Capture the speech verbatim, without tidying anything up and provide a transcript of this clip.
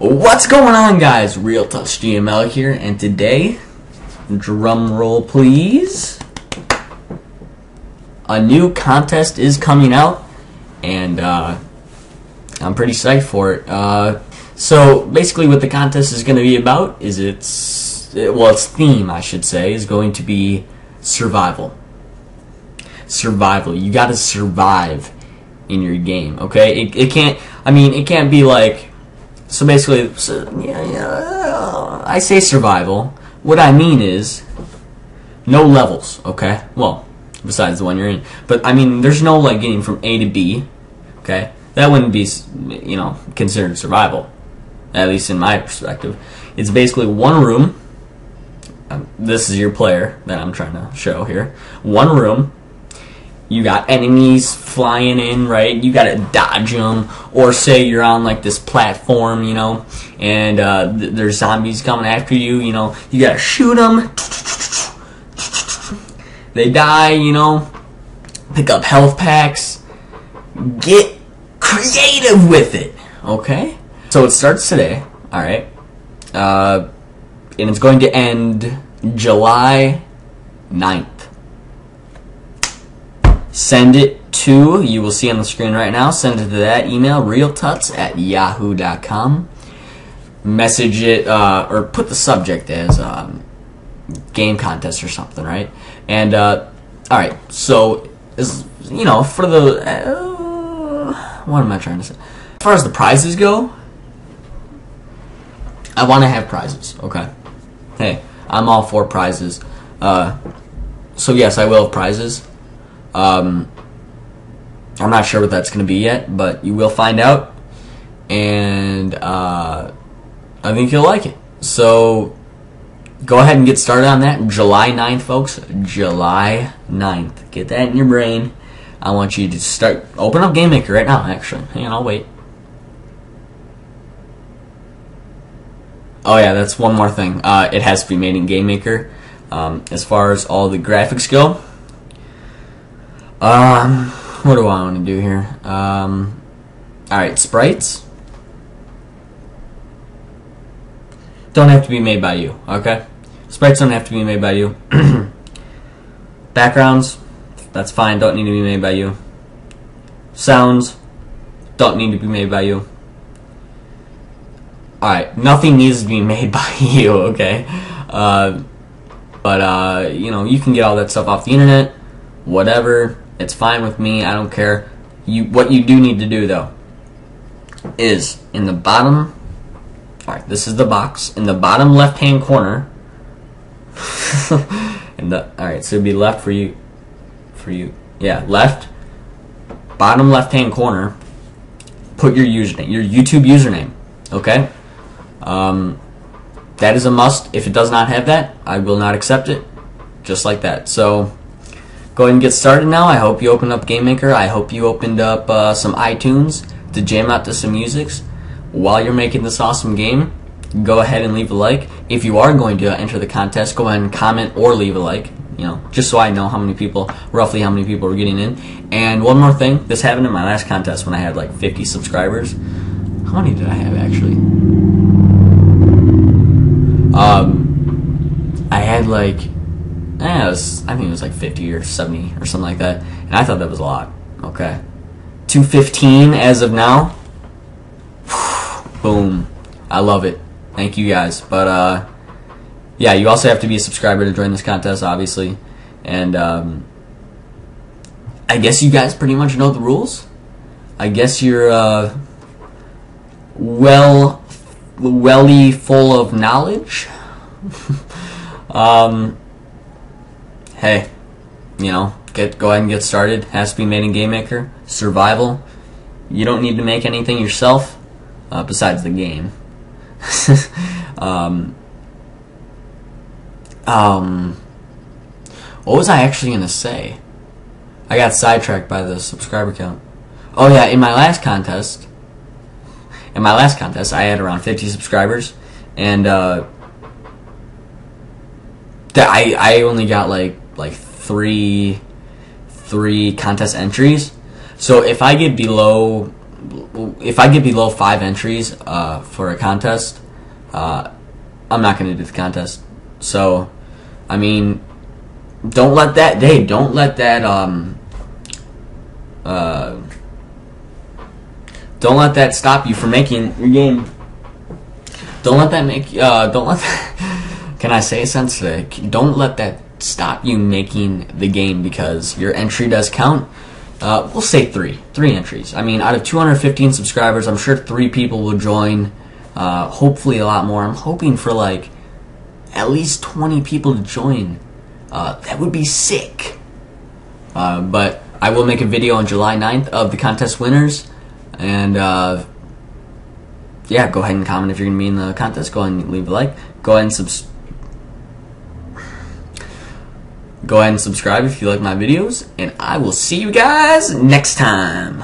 What's going on, guys? RealTutsGML here, and today, drum roll please, a new contest is coming out, and uh, I'm pretty psyched for it. Uh, so basically, what the contest is going to be about is its well, its theme, I should say, is going to be survival. Survival. You got to survive in your game, okay? It it can't. I mean, it can't be like. So basically, so, yeah, yeah, I say survival. What I mean is no levels, okay? Well, besides the one you're in. But, I mean, there's no, like, getting from A to B, okay? That wouldn't be, you know, considered survival, at least in my perspective. It's basically one room. Um, this is your player that I'm trying to show here. One room. You got enemies flying in, right? You gotta dodge them, or say you're on like this platform, you know, and uh, th there's zombies coming after you, you know. You gotta shoot them. They die, you know. Pick up health packs. Get creative with it, okay? So it starts today, all right, uh, and it's going to end July ninth. Send it to, you will see on the screen right now, send it to that email, realtuts at yahoo dot com. Message it, uh, or put the subject as um, game contest or something, right? And, uh, alright, so, is, you know, for the, uh, what am I trying to say? As far as the prizes go, I want to have prizes, okay? Hey, I'm all for prizes. Uh, so, yes, I will have prizes. Um, I'm not sure what that's going to be yet, but you will find out, and uh, I think you'll like it. So go ahead and get started on that. July ninth, folks. July ninth. Get that in your brain. I want you to start. Open up Game Maker right now, actually. Hang on, I'll wait. Oh, yeah, that's one more thing. Uh, it has to be made in Game Maker. Um, as far as all the graphics go, Um, what do I want to do here? Um, alright, sprites. Don't have to be made by you, okay? Sprites don't have to be made by you. Backgrounds, that's fine, don't need to be made by you. Sounds, don't need to be made by you. Alright, nothing needs to be made by you, okay? Uh, but, uh, you know, you can get all that stuff off the internet, whatever. It's fine with me. I don't care. You, what you do need to do, though, is in the bottom... Alright, this is the box. In the bottom left-hand corner... Alright, so it would be left for you. For you. Yeah, left. Bottom left-hand corner. Put your username. Your YouTube username. Okay? Um, that is a must. If it does not have that, I will not accept it. Just like that. So... Go ahead and get started now. I hope you opened up Game Maker. I hope you opened up uh, some iTunes to jam out to some music. While you're making this awesome game, go ahead and leave a like. If you are going to enter the contest, go ahead and comment or leave a like. You know, just so I know how many people, roughly how many people are getting in. And one more thing, this happened in my last contest when I had like fifty subscribers. How many did I have actually? Um, I had like. Yeah, it was, I think it was like fifty or seventy or something like that. And I thought that was a lot. Okay. two fifteen as of now. Boom. I love it. Thank you guys. But, uh, yeah, you also have to be a subscriber to join this contest, obviously. And, um, I guess you guys pretty much know the rules. I guess you're, uh, well, welly full of knowledge. um... Hey, you know, get go ahead and get started. Has to be made in Game Maker. Survival. You don't need to make anything yourself, uh, besides the game. um, um, what was I actually gonna say? I got sidetracked by the subscriber count. Oh yeah, in my last contest, in my last contest, I had around fifty subscribers, and uh, I I only got like. like three three contest entries. So if I get below if I get below five entries uh, for a contest, uh, I'm not going to do the contest. So, I mean, don't let that day, don't let that, um, uh, don't let that stop you from making your game. Don't let that make, uh, don't let that, can I say a sentence today? Don't let that stop you making the game, because your entry does count. Uh, we'll say three, three entries. I mean, out of two hundred fifteen subscribers, I'm sure three people will join, uh, hopefully a lot more. I'm hoping for, like, at least twenty people to join. Uh, that would be sick. Uh, but I will make a video on July ninth of the contest winners, and uh, yeah, go ahead and comment if you're gonna be in the contest. Go ahead and leave a like. Go ahead and subs. Go ahead and subscribe if you like my videos, and I will see you guys next time.